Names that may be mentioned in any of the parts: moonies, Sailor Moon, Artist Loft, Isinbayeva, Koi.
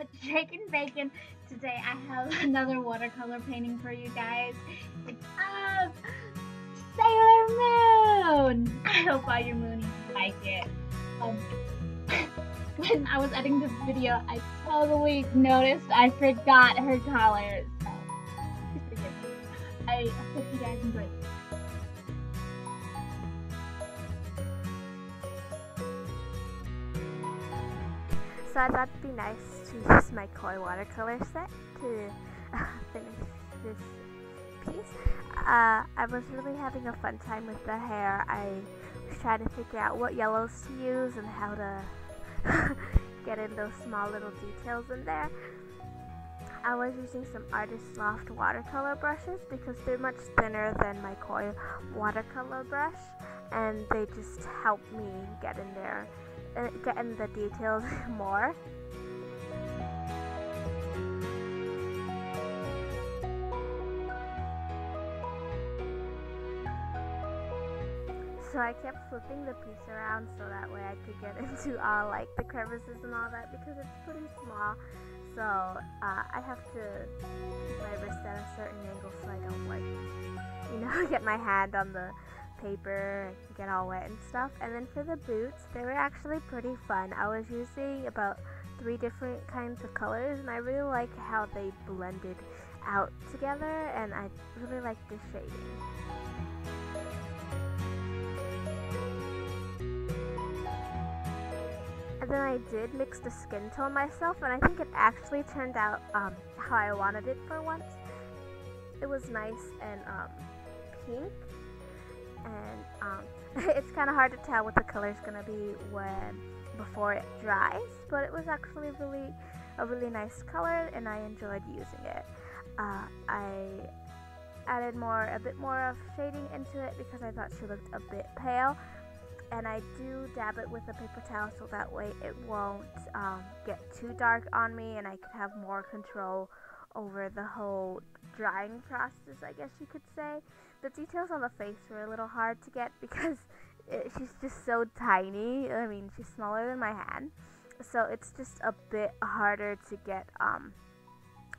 with Jake and Bacon. Today I have another watercolor painting for you guys. It's of Sailor Moon! I hope all your Moonies like it. When I was editing this video, I totally noticed I forgot her colors. So, please forgive me. I hope you guys enjoyed it. So I thought it'd be nice to use my Koi watercolor set to finish this piece. I was really having a fun time with the hair. I was trying to figure out what yellows to use and how to get in those small little details in there. I was using some Artist Loft watercolor brushes because they're much thinner than my Koi watercolor brush, and they just help me get in there. Getting the details more. So I kept flipping the piece around so that way I could get into all like the crevices and all that because it's pretty small. So I have to keep my wrist at a certain angle so I don't get my hand on the paper and get all wet and stuff. And then for the boots, they were actually pretty fun. I was using about 3 different kinds of colors, and I really like how they blended out together, and I really like the shading. And then I did mix the skin tone myself, and I think it actually turned out how I wanted it for once. It was nice and pink. And it's kind of hard to tell what the color is going to be before it dries, but it was actually a really nice color, and I enjoyed using it. I added a bit more of shading into it because I thought she looked a bit pale, and I do dab it with a paper towel so that way it won't get too dark on me, and I could have more control over the whole drying process, I guess you could say. The details on the face were a little hard to get because she's just so tiny. I mean, she's smaller than my hand, so it's just a bit harder to get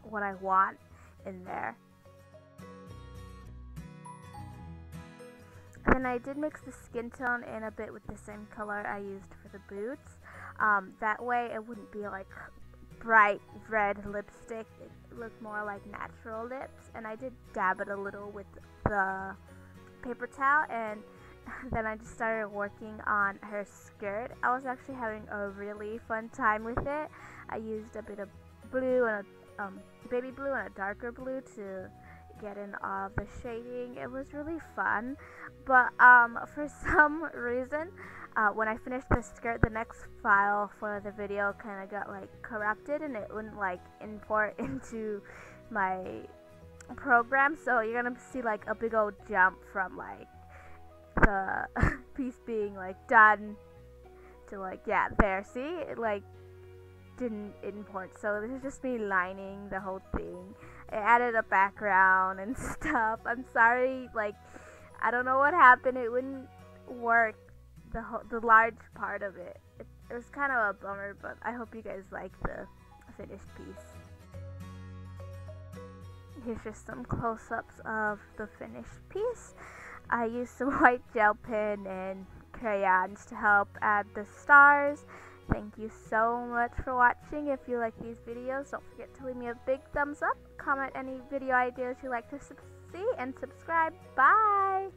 what I want in there. And then I did mix the skin tone in a bit with the same color I used for the boots. That way it wouldn't be like bright red lipstick, it looked more like natural lips, and I did dab it a little with the paper towel, and then I just started working on her skirt. I was actually having a really fun time with it. I used a bit of blue and a baby blue and a darker blue to get in all the shading. It was really fun, but for some reason when I finished the skirt, the next file for the video kind of got like corrupted, and it wouldn't like import into my program, so you're gonna see like a big old jump from like the piece being like done to like, yeah, there, see, it like didn't import. So this is just me lining the whole thing. I added a background and stuff. I'm sorry, like I don't know what happened, it wouldn't work, the large part of it. It was kind of a bummer, but I hope you guys like the finished piece. Here's just some close-ups of the finished piece. I used some white gel pen and crayons to help add the stars. Thank you so much for watching. If you like these videos, don't forget to leave me a big thumbs up, comment any video ideas you'd like to see, and subscribe. Bye!